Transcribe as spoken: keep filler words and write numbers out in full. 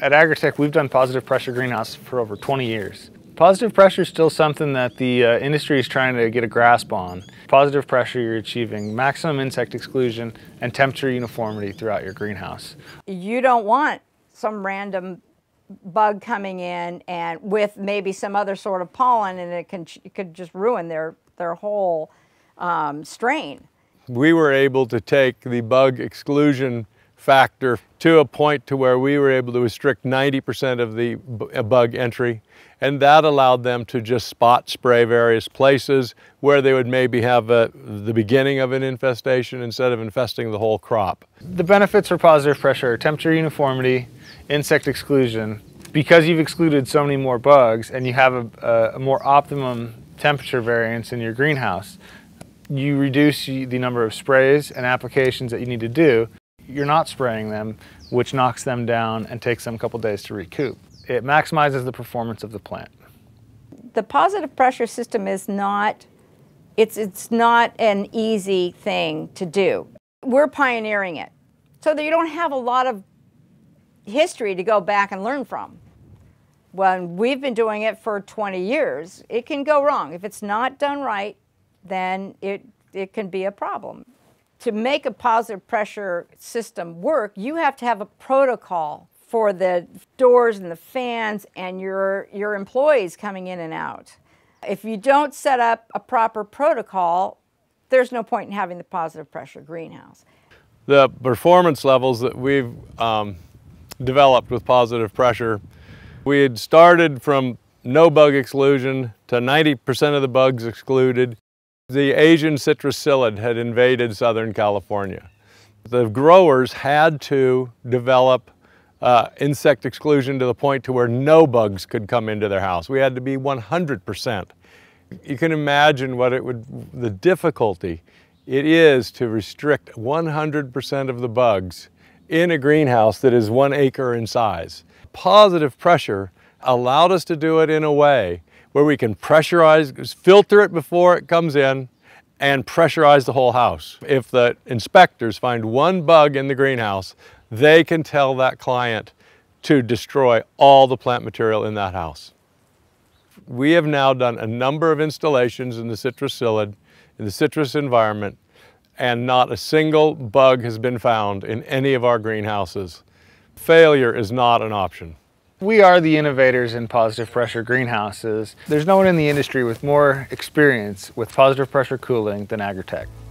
At Agra Tech, we've done positive pressure greenhouses for over twenty years. Positive pressure is still something that the uh, industry is trying to get a grasp on. Positive pressure, you're achieving maximum insect exclusion and temperature uniformity throughout your greenhouse. You don't want some random bug coming in and with maybe some other sort of pollen, and it can it could just ruin their their whole um, strain. We were able to take the bug exclusion factor to a point to where we were able to restrict ninety percent of the bug entry, and that allowed them to just spot spray various places where they would maybe have a, the beginning of an infestation instead of infesting the whole crop. The benefits for positive pressure are temperature uniformity, insect exclusion. Because you've excluded so many more bugs and you have a, a more optimum temperature variance in your greenhouse, you reduce the number of sprays and applications that you need to do. You're not spraying them, which knocks them down and takes them a couple days to recoup. It maximizes the performance of the plant. The positive pressure system is not, it's, it's not an easy thing to do. We're pioneering it, so that you don't have a lot of history to go back and learn from. When we've been doing it for twenty years, it can go wrong. If it's not done right, then it, it can be a problem. To make a positive pressure system work, you have to have a protocol for the doors and the fans and your, your employees coming in and out. If you don't set up a proper protocol, there's no point in having the positive pressure greenhouse. The performance levels that we've um, developed with positive pressure, we had started from no bug exclusion to ninety percent of the bugs excluded. The Asian citrus psyllid had invaded Southern California. The growers had to develop uh, insect exclusion to the point to where no bugs could come into their house. We had to be one hundred percent. You can imagine what it would, the difficulty it is to restrict one hundred percent of the bugs in a greenhouse that is one acre in size. Positive pressure allowed us to do it in a way where we can pressurize, filter it before it comes in, and pressurize the whole house. If the inspectors find one bug in the greenhouse, they can tell that client to destroy all the plant material in that house. We have now done a number of installations in the citrus psyllid, in the citrus environment, and not a single bug has been found in any of our greenhouses. Failure is not an option. We are the innovators in positive pressure greenhouses. There's no one in the industry with more experience with positive pressure cooling than Agra Tech.